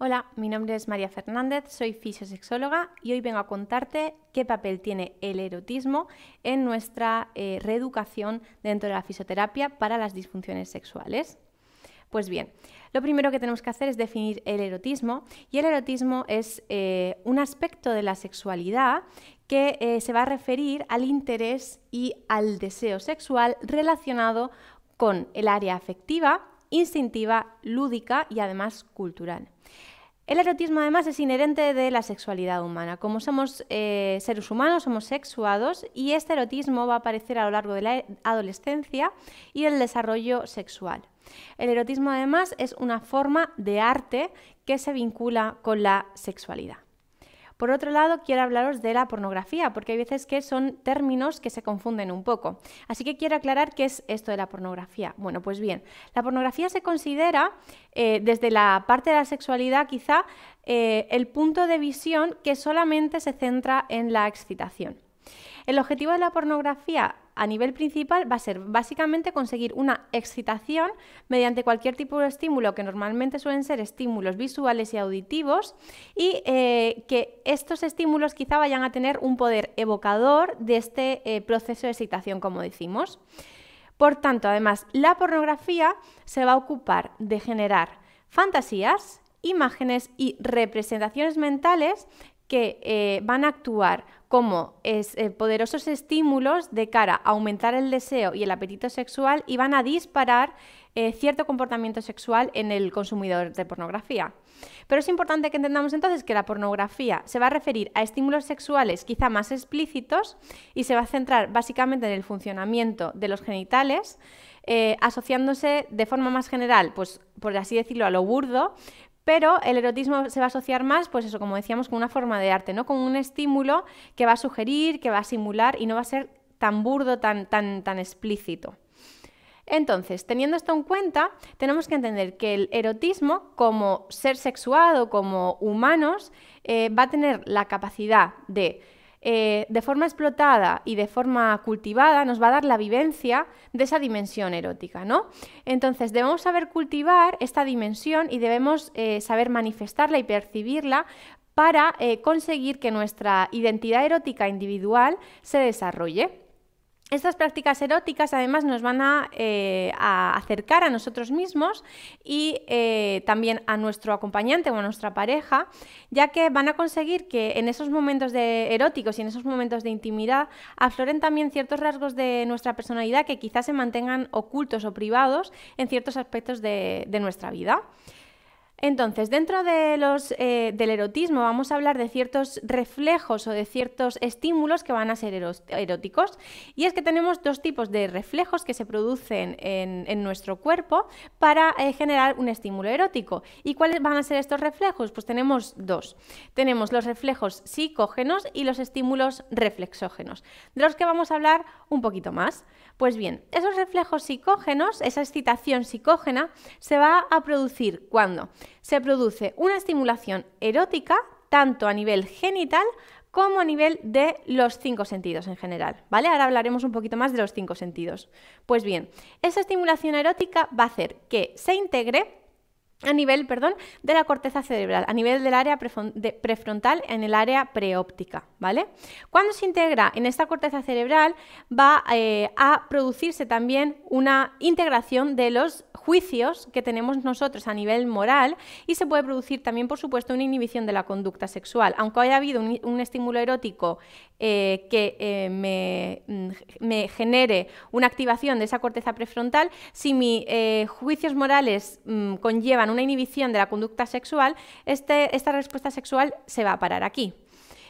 Hola, mi nombre es María Fernández, soy fisiosexóloga y hoy vengo a contarte qué papel tiene el erotismo en nuestra reeducación dentro de la fisioterapia para las disfunciones sexuales. Pues bien, lo primero que tenemos que hacer es definir el erotismo, y el erotismo es un aspecto de la sexualidad que se va a referir al interés y al deseo sexual relacionado con el área afectiva, instintiva, lúdica y además cultural. El erotismo además es inherente de la sexualidad humana. Como somos seres humanos, somos sexuados, y este erotismo va a aparecer a lo largo de la adolescencia y el desarrollo sexual. El erotismo además es una forma de arte que se vincula con la sexualidad. Por otro lado, quiero hablaros de la pornografía, porque hay veces que son términos que se confunden un poco. Así que quiero aclarar qué es esto de la pornografía. Bueno, pues bien, la pornografía se considera, desde la parte de la sexualidad quizá, el punto de visión que solamente se centra en la excitación. El objetivo de la pornografía a nivel principal va a ser básicamente conseguir una excitación mediante cualquier tipo de estímulo, que normalmente suelen ser estímulos visuales y auditivos, y que estos estímulos quizá vayan a tener un poder evocador de este proceso de excitación, como decimos. Por tanto, además, la pornografía se va a ocupar de generar fantasías, imágenes y representaciones mentales que van a actuar como poderosos estímulos de cara a aumentar el deseo y el apetito sexual, y van a disparar cierto comportamiento sexual en el consumidor de pornografía. Pero es importante que entendamos entonces que la pornografía se va a referir a estímulos sexuales quizá más explícitos, y se va a centrar básicamente en el funcionamiento de los genitales, asociándose de forma más general, pues por así decirlo, a lo burdo. Pero el erotismo se va a asociar más, pues eso, como decíamos, con una forma de arte, ¿no? Con un estímulo que va a sugerir, que va a simular, y no va a ser tan burdo, tan explícito. Entonces, teniendo esto en cuenta, tenemos que entender que el erotismo, como ser sexuado, como humanos, va a tener la capacidad de forma explotada y de forma cultivada, nos va a dar la vivencia de esa dimensión erótica, ¿no? Entonces, debemos saber cultivar esta dimensión y debemos saber manifestarla y percibirla para conseguir que nuestra identidad erótica individual se desarrolle. Estas prácticas eróticas además nos van a acercar a nosotros mismos y también a nuestro acompañante o a nuestra pareja, ya que van a conseguir que en esos momentos eróticos y en esos momentos de intimidad afloren también ciertos rasgos de nuestra personalidad que quizás se mantengan ocultos o privados en ciertos aspectos de nuestra vida. Entonces, dentro de del erotismo vamos a hablar de ciertos reflejos o de ciertos estímulos que van a ser eróticos, y es que tenemos dos tipos de reflejos que se producen en nuestro cuerpo para generar un estímulo erótico. ¿Y cuáles van a ser estos reflejos? Pues tenemos dos. Tenemos los reflejos psicógenos y los estímulos reflexógenos, de los que vamos a hablar un poquito más. Pues bien, esos reflejos psicógenos, esa excitación psicógena, se va a producir cuando se produce una estimulación erótica tanto a nivel genital como a nivel de los 5 sentidos en general, ¿vale? Ahora hablaremos un poquito más de los 5 sentidos. Pues bien, esa estimulación erótica va a hacer que se integre a nivel, de la corteza cerebral, a nivel del área prefrontal, en el área preóptica, ¿vale? Cuando se integra en esta corteza cerebral va a producirse también una integración de los juicios que tenemos nosotros a nivel moral, y se puede producir también, por supuesto, una inhibición de la conducta sexual. Aunque haya habido un estímulo erótico que me genere una activación de esa corteza prefrontal, si mis juicios morales conllevan una inhibición de la conducta sexual, esta respuesta sexual se va a parar aquí.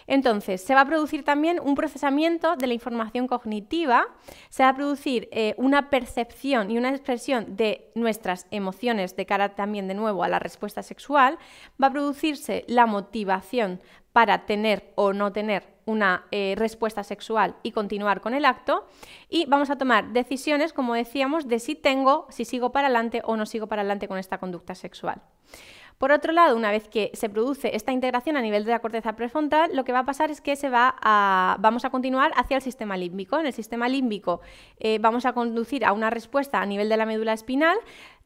Entonces, se va a producir también un procesamiento de la información cognitiva, se va a producir una percepción y una expresión de nuestras emociones de cara también de nuevo a la respuesta sexual, va a producirse la motivación para tener o no tener una respuesta sexual y continuar con el acto, y vamos a tomar decisiones, como decíamos, de si sigo para adelante o no sigo para adelante con esta conducta sexual. Por otro lado, una vez que se produce esta integración a nivel de la corteza prefrontal, lo que va a pasar es que vamos a continuar hacia el sistema límbico. En el sistema límbico vamos a conducir a una respuesta a nivel de la médula espinal,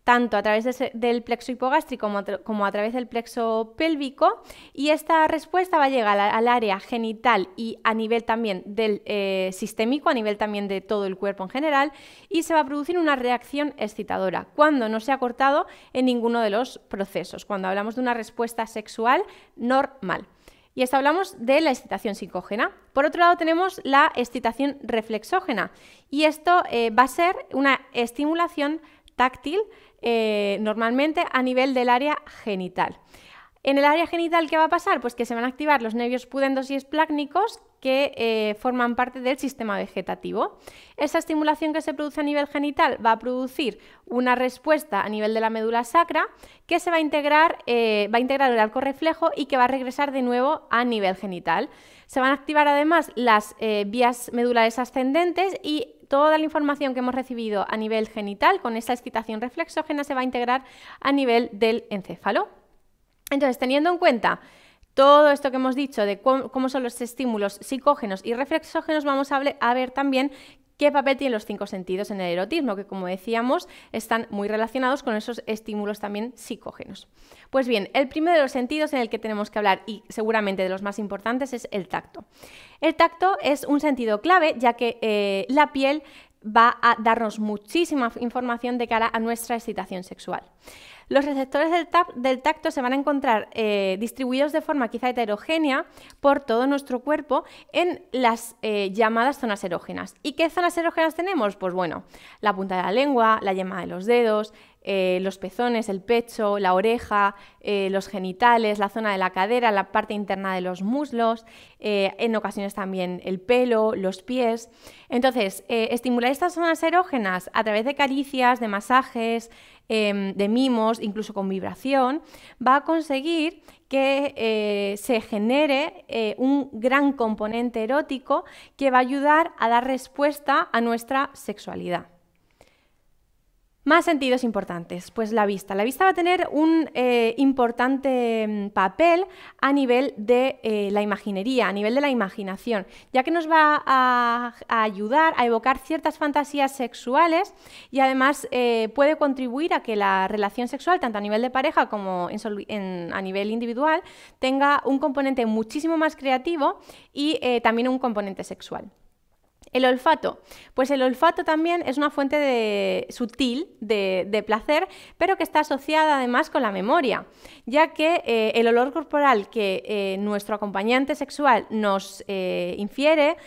tanto a través del plexo hipogástrico como a través del plexo pélvico, y esta respuesta va a llegar al área genital y a nivel también del sistémico, a nivel también de todo el cuerpo en general, y se va a producir una reacción excitadora cuando no se ha cortado en ninguno de los procesos, cuando hablamos de una respuesta sexual normal. Y esto hablamos de la excitación psicógena. Por otro lado tenemos la excitación reflexógena, y esto va a ser una estimulación táctil, normalmente a nivel del área genital. En el área genital, ¿qué va a pasar? Pues que se van a activar los nervios pudendos y esplácnicos que forman parte del sistema vegetativo. Esa estimulación que se produce a nivel genital va a producir una respuesta a nivel de la médula sacra que se va a integrar el arco reflejo y que va a regresar de nuevo a nivel genital. Se van a activar además las vías medulares ascendentes, y toda la información que hemos recibido a nivel genital con esa excitación reflexógena se va a integrar a nivel del encéfalo. Entonces, teniendo en cuenta todo esto que hemos dicho de cómo son los estímulos psicógenos y reflexógenos, vamos a ver también qué papel tienen los 5 sentidos en el erotismo, que, como decíamos, están muy relacionados con esos estímulos también psicógenos. Pues bien, el primero de los sentidos en el que tenemos que hablar, y seguramente de los más importantes, es el tacto. El tacto es un sentido clave, ya que la piel va a darnos muchísima información de cara a nuestra excitación sexual. Los receptores del tacto se van a encontrar distribuidos de forma quizá heterogénea por todo nuestro cuerpo en las llamadas zonas erógenas. ¿Y qué zonas erógenas tenemos? Pues bueno, la punta de la lengua, la yema de los dedos, los pezones, el pecho, la oreja, los genitales, la zona de la cadera, la parte interna de los muslos, en ocasiones también el pelo, los pies. Entonces, estimular estas zonas erógenas a través de caricias, de masajes, de mimos, incluso con vibración, va a conseguir que se genere un gran componente erótico que va a ayudar a dar respuesta a nuestra sexualidad. Más sentidos importantes, pues la vista. La vista va a tener un importante papel a nivel de la imaginería, a nivel de la imaginación, ya que nos va a ayudar a evocar ciertas fantasías sexuales, y además puede contribuir a que la relación sexual, tanto a nivel de pareja como a nivel individual, tenga un componente muchísimo más creativo y también un componente sexual. El olfato. Pues el olfato también es una fuente sutil de placer, pero que está asociada además con la memoria, ya que el olor corporal que nuestro acompañante sexual nos infiere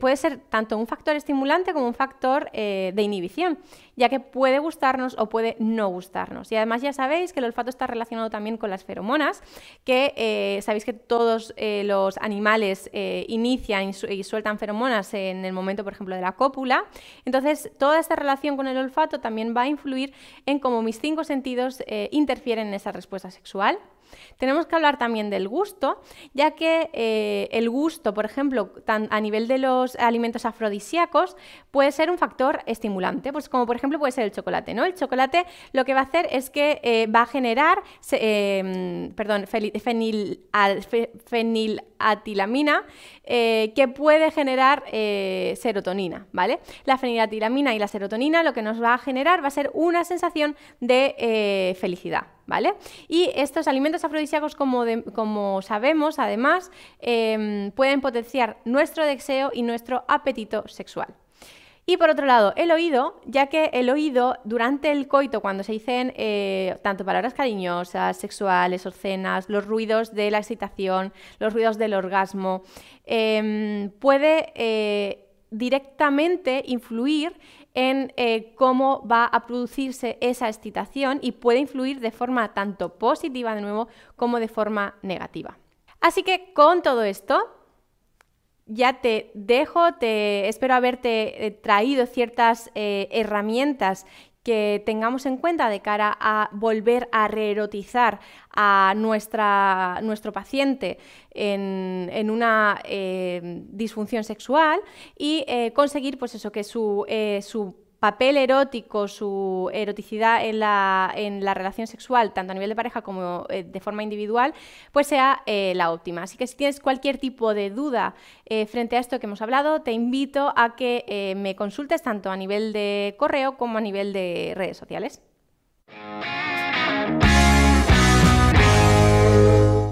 puede ser tanto un factor estimulante como un factor de inhibición, ya que puede gustarnos o puede no gustarnos. Y además ya sabéis que el olfato está relacionado también con las feromonas, que sabéis que todos los animales inician y sueltan feromonas en el momento, por ejemplo, de la cópula. Entonces, toda esta relación con el olfato también va a influir en cómo mis 5 sentidos interfieren en esa respuesta sexual. Tenemos que hablar también del gusto, ya que el gusto, por ejemplo, a nivel de los alimentos afrodisíacos, puede ser un factor estimulante, pues como por ejemplo puede ser el chocolate, ¿no? El chocolate lo que va a hacer es que va a generar fenilatilamina, que puede generar serotonina, ¿vale? La fenilatilamina y la serotonina lo que nos va a generar va a ser una sensación de felicidad, ¿vale? Y estos alimentos afrodisíacos, como sabemos, además, pueden potenciar nuestro deseo y nuestro apetito sexual. Y por otro lado, el oído, ya que el oído durante el coito, cuando se dicen tanto palabras cariñosas, sexuales, obscenas, los ruidos de la excitación, los ruidos del orgasmo, puede directamente influir en cómo va a producirse esa excitación, y puede influir de forma tanto positiva, de nuevo, como de forma negativa. Así que con todo esto ya te dejo, espero haberte traído ciertas herramientas que tengamos en cuenta de cara a volver a reerotizar a nuestro paciente en una disfunción sexual, y conseguir, pues eso, que su papel erótico, su eroticidad en la relación sexual, tanto a nivel de pareja como de forma individual, pues sea la óptima. Así que si tienes cualquier tipo de duda frente a esto que hemos hablado, te invito a que me consultes tanto a nivel de correo como a nivel de redes sociales.